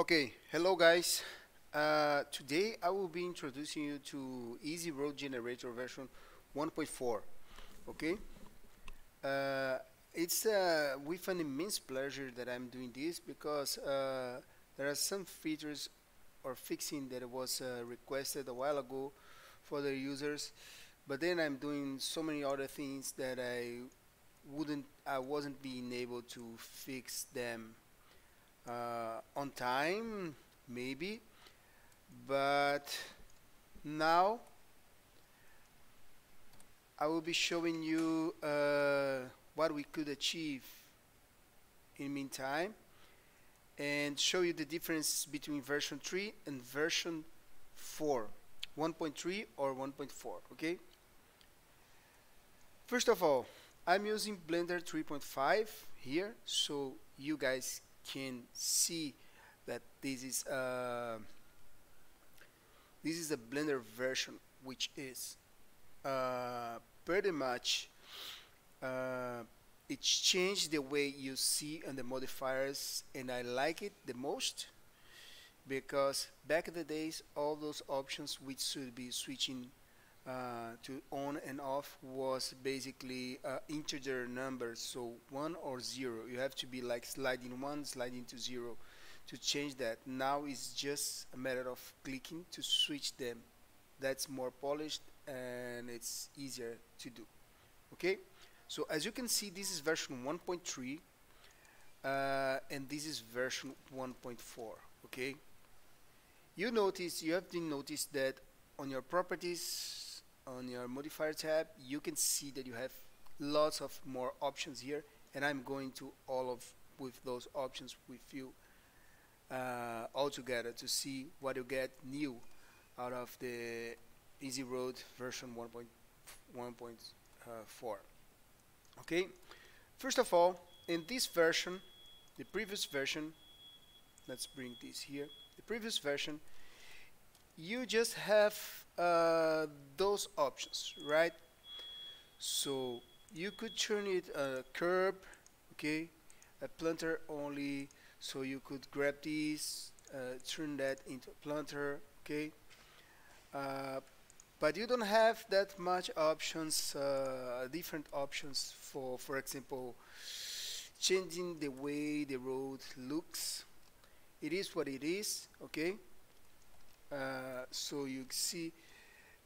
Okay, hello guys. Today I will be introducing you to Easy Road Generator version 1.4. Okay, it's with an immense pleasure that I'm doing this because there are some features or fixing that was requested a while ago for the users, but then I'm doing so many other things that I wasn't being able to fix them on time, maybe, but now I will be showing you what we could achieve in meantime and show you the difference between version 3 and version 4, 1.3 or 1.4. okay, first of all, I'm using Blender 3.5 here, so you guys can see that this is a Blender version which is pretty much it's changed the way you see and the modifiers, and I like it the most because back in the days all those options which should be switching to on and off was basically integer numbers, so 1 or 0. You have to be like sliding 1, sliding to 0 to change that. Now it's just a matter of clicking to switch them. That's more polished and it's easier to do. Okay, so as you can see, this is version 1.3 and this is version 1.4. okay, you have to notice that on your properties, on your modifier tab, you can see that you have lots of more options here, and I'm going to with those options with you all together to see what you get new out of the Easy Road version 1.4. Okay, first of all, in this version, the previous version, let's bring this here, the previous version, you just have those options, right? So you could turn it a curve, okay, a planter only, so you could grab these, turn that into a planter, okay, but you don't have that much options, different options for example, changing the way the road looks. It is what it is, okay. So you see,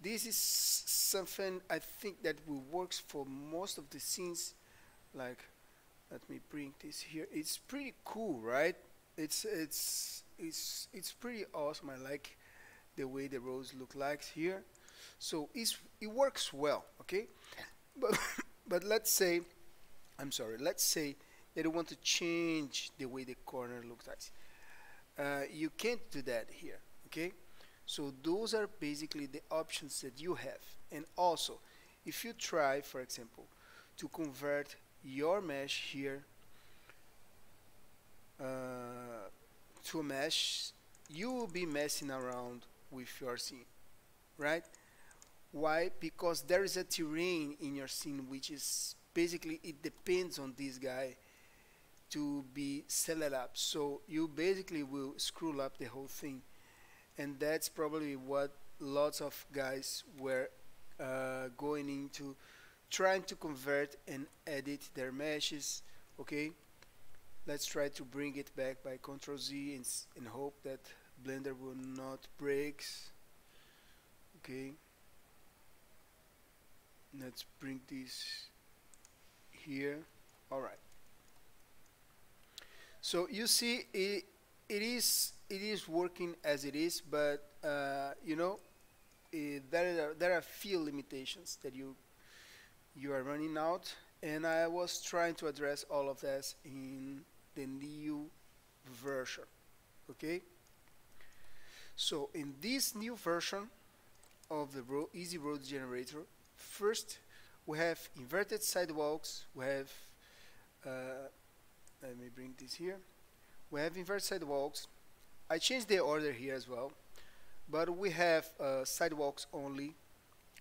this is something I think that will works for most of the scenes. Like, let me bring this here. It's pretty cool, right? It's pretty awesome. I like the way the roads look like here. So it works well, okay. But let's say that you want to change the way the corner looks like. You can't do that here, okay. So those are basically the options that you have. And also, if you try, for example, to convert your mesh here to a mesh, you will be messing around with your scene, right? Why? Because there is a terrain in your scene which is basically, it depends on this guy to be selected up. So you basically will screw up the whole thing. And that's probably what lots of guys were going into, trying to convert and edit their meshes. Okay, let's try to bring it back by Ctrl Z and hope that Blender will not break. Okay, let's bring this here. All right, so you see it is working as it is, but you know, there are few limitations that you are running out, and I was trying to address all of this in the new version. Okay, so in this new version of the Easy Road Generator, first we have inverted sidewalks, we have let me bring this here, we have inverted sidewalks. I changed the order here as well, but we have sidewalks only.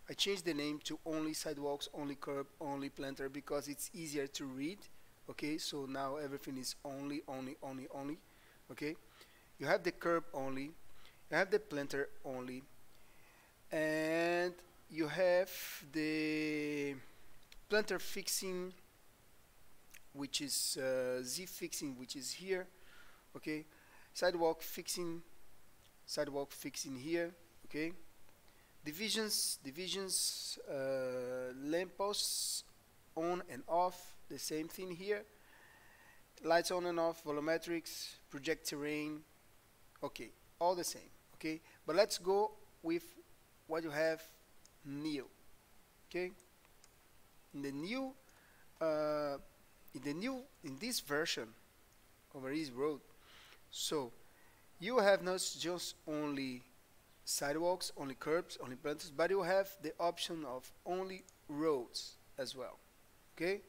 I changed the name to only sidewalks, only curb, only planter, because it's easier to read. Okay, so now everything is only, only, only, only. Okay, you have the curve only, you have the planter only, and you have the planter fixing, which is Z fixing, which is here. Okay, sidewalk fixing here. Okay, divisions, lampposts on and off, the same thing here, lights on and off, volumetrics, project terrain. Okay, all the same. Okay, but let's go with what you have new. Okay, in this version of Easy Road, so you have not just only sidewalks, only curbs, only planters, but you have the option of only roads as well. Okay,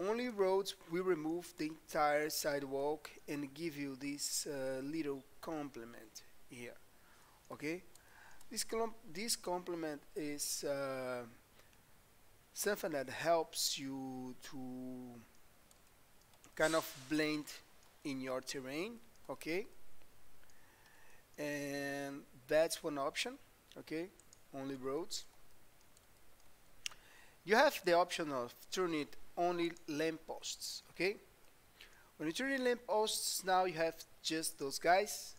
only roads will remove the entire sidewalk and give you this little complement here. Okay, this complement is something that helps you to kind of blend in your terrain. Okay, and that's one option. Okay, only roads. You have the option of turning it only lampposts. Okay, when you turn in lampposts, now you have just those guys,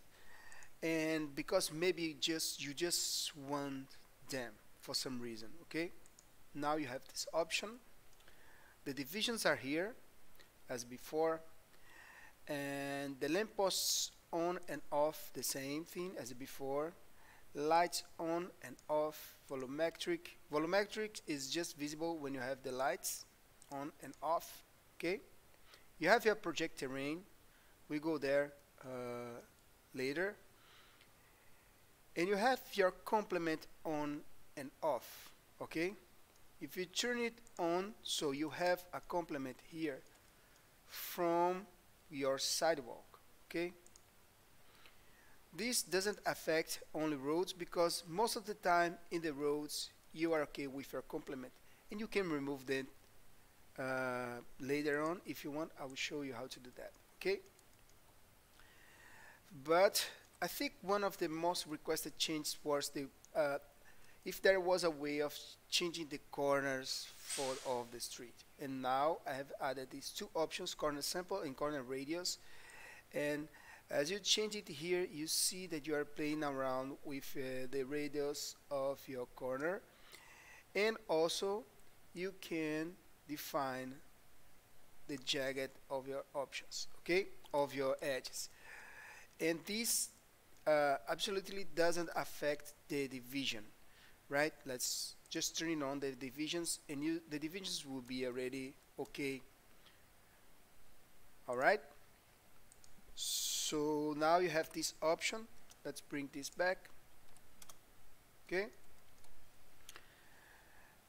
and because maybe you just want them for some reason. Okay, now you have this option. The divisions are here as before, and the lampposts on and off, the same thing as before, lights on and off, volumetric is just visible when you have the lights on and off. Okay, you have your project terrain, we go there later, and you have your complement on and off. Okay, if you turn it on, so you have a complement here from your sidewalk. Okay, this doesn't affect only roads, because most of the time in the roads you are okay with your complement, and you can remove them later on if you want. I will show you how to do that. Okay, but I think one of the most requested changes was the if there was a way of changing the corners of the street, and now I have added these two options, corner sample and corner radius. And as you change it here, you see that you are playing around with the radius of your corner, and also you can define the jagged of your options, okay, of your edges. And this absolutely doesn't affect the division, right? Let's just turn on the divisions, and the divisions will be already okay. All right, so now you have this option. Let's bring this back. Okay,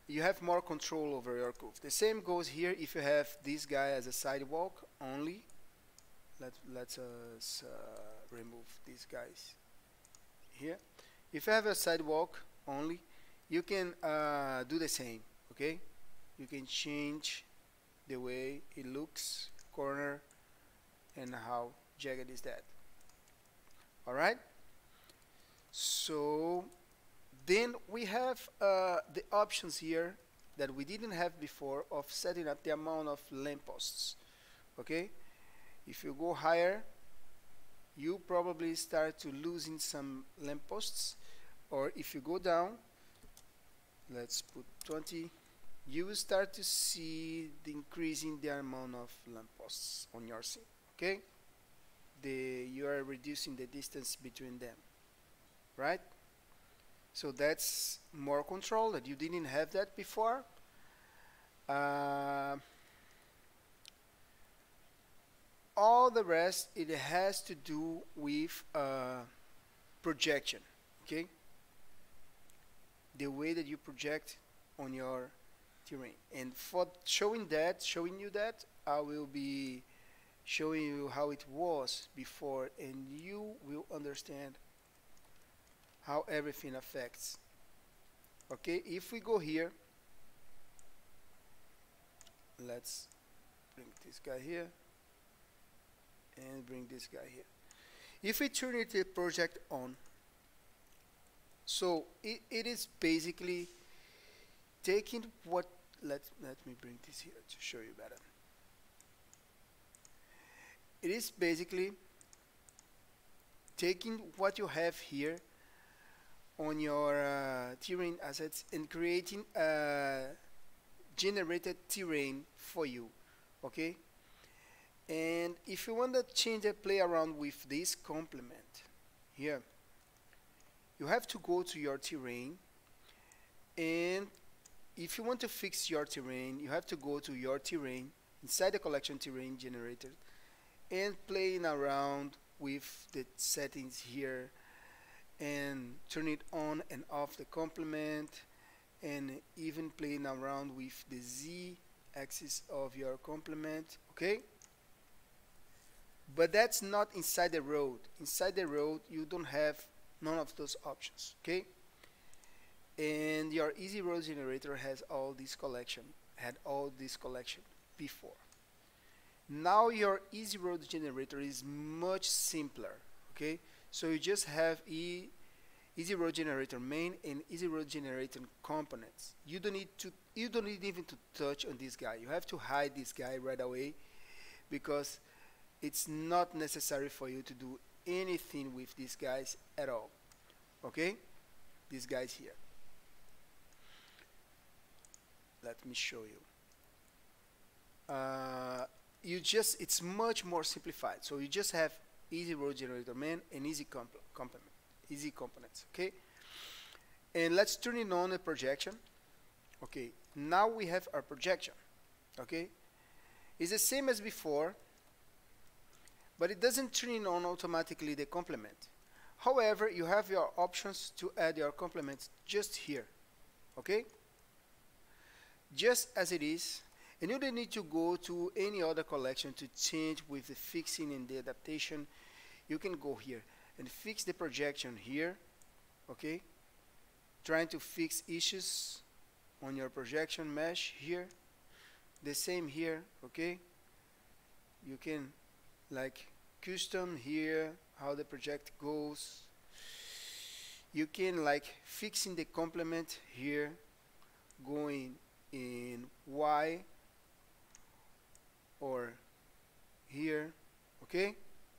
you have more control over your curve. The same goes here. If you have this guy as a sidewalk only, let's us remove these guys here. If you have a sidewalk only, you can do the same. Okay, you can change the way it looks, corner, and how jagged is that. All right, so then we have the options here that we didn't have before of setting up the amount of lampposts. Okay, if you go higher, you probably start to losing some lampposts, or if you go down, let's put 20, you will start to see the increasing the amount of lampposts on your scene. Okay, you are reducing the distance between them, right? So that's more control that you didn't have that before. All the rest, it has to do with projection. Okay, the way that you project on your terrain. And for showing you that, I will be showing you how it was before, and you will understand how everything affects. Okay, if we go here, let's bring this guy here and bring this guy here. If we turn it to project on, so it is basically taking what, let me bring this here to show you better. It is basically taking what you have here on your terrain assets and creating a generated terrain for you, okay? And if you want to change and play around with this complement here, you have to go to your terrain, and if you want to fix your terrain, you have to go to your terrain inside the collection terrain generator and playing around with the settings here and turn it on and off the complement, and even playing around with the Z axis of your complement, okay? But that's not inside the road. Inside the road, you don't have none of those options, okay? And your Easy Road Generator has all this collection, had all this collection before. Now your Easy Road Generator is much simpler, okay? So you just have Easy Road Generator main and Easy Road Generator components. You don't need even to touch on this guy. You have to hide this guy right away because it's not necessary for you to do anything with these guys at all, okay? These guys here, let me show you. You just, it's much more simplified, so you just have Easy Road Generator main and Easy components, okay? And let's turn it on a projection. Okay, now we have our projection, okay? It's the same as before, but it doesn't turn on automatically the complement. However, you have your options to add your complements just here, okay? Just as it is, and you don't need to go to any other collection to change with the fixing and the adaptation. You can go here and fix the projection here, okay? Trying to fix issues on your projection mesh here. The same here, okay? You can like custom here how the project goes. You can like fixing the complement here, going in Y or here, okay?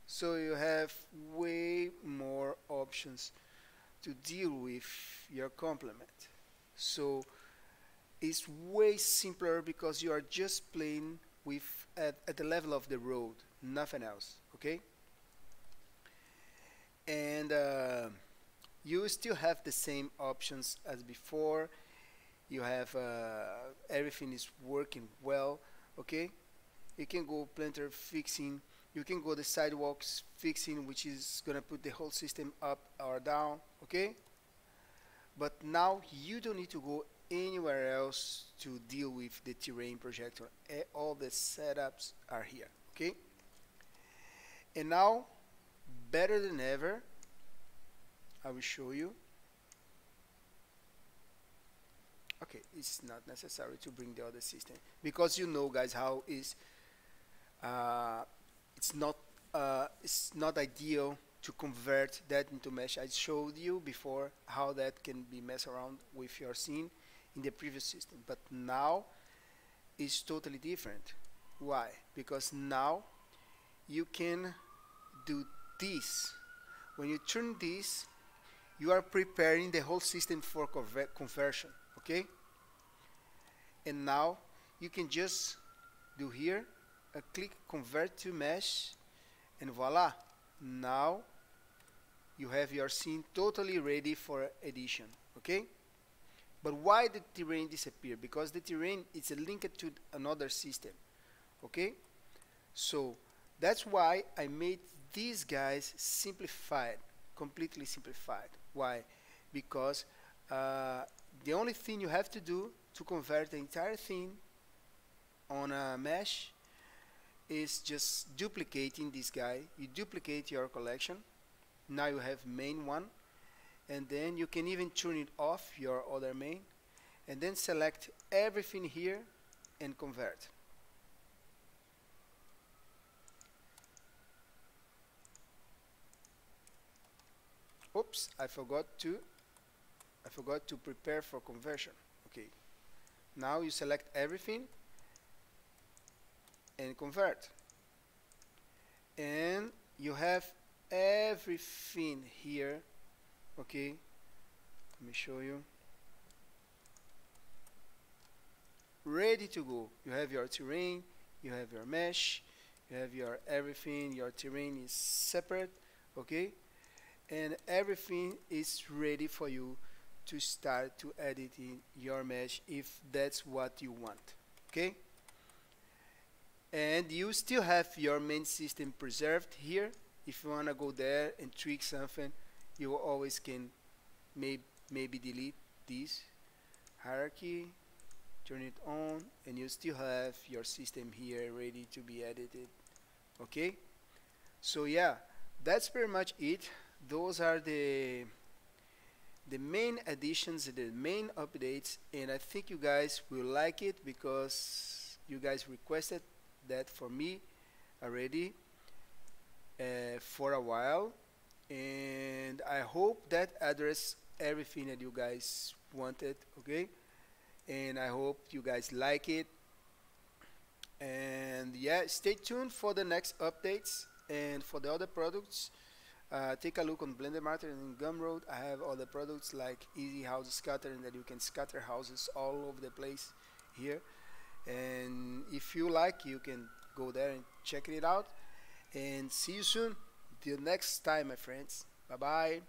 So you have way more options to deal with your complement. So it's way simpler because you are just playing with at the level of the road, nothing else, okay? And you still have the same options as before. You have everything is working well, okay? You can go planter fixing, you can go the sidewalks fixing, which is gonna put the whole system up or down, okay? But now you don't need to go anywhere else to deal with the terrain projector. All the setups are here, okay? And now, better than ever, I will show you. Okay, it's not necessary to bring the other system because you know, guys, how is it's not ideal to convert that into mesh. I showed you before how that can be messed around with your scene in the previous system, but now it's totally different. Why? Because now you can do this. When you turn this, you are preparing the whole system for conversion, okay? And now you can just do here a click convert to mesh, and voila, now you have your scene totally ready for edition, okay? But why did the terrain disappear? Because the terrain is linked to another system, okay? So that's why I made these guys simplified, completely simplified. Why? Because the only thing you have to do to convert the entire thing on a mesh is just duplicating this guy. You duplicate your collection, now you have main one, and then you can even turn it off, your other main, and then select everything here and convert. Oops, I forgot to prepare for conversion. Okay, now you select everything and convert, and you have everything here. Okay, let me show you. Ready to go. You have your terrain, you have your mesh, you have your everything. Your terrain is separate, okay, and everything is ready for you to start to editing your mesh if that's what you want. Okay, and you still have your main system preserved here. If you want to go there and tweak something, you always can maybe delete this hierarchy, turn it on, and you still have your system here ready to be edited. Okay, so yeah, that's pretty much it. Those are the main additions, the main updates, and I think you guys will like it because you guys requested that for me already for a while, and I hope that addressed everything that you guys wanted. Okay, and I hope you guys like it, and yeah, stay tuned for the next updates. And for the other products, take a look on Blender Market and Gumroad. I have other products like Easy House Scatter, and that you can scatter houses all over the place here. And if you like, you can go there and check it out. And see you soon. Till next time, my friends. Bye bye.